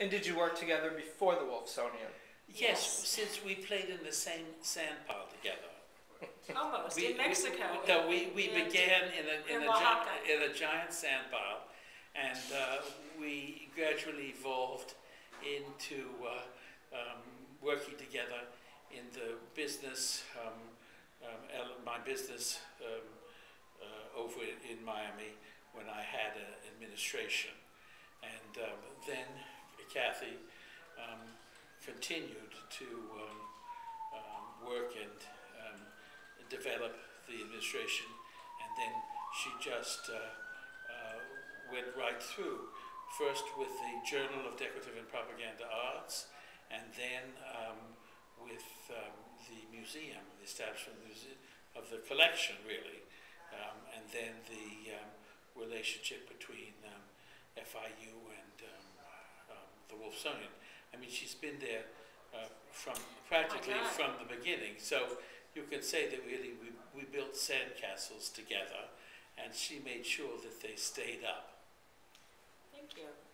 And did you work together before the Wolfsonian? Yes, since we played in the same sand pile together. Almost, in Mexico. No, we began in a giant sand pile, and we gradually evolved into working together in the business, my business over in Miami when I had an administration. And then Kathy continued to work and develop the administration, and then she just went right through, first with the Journal of Decorative and Propaganda Arts, and then with the museum, the establishment of the collection, really, and then the relationship between FIU and the Wolfsonian. I mean, she's been there from practically from the beginning. So you can say that really we built sandcastles together, and she made sure that they stayed up. Thank you.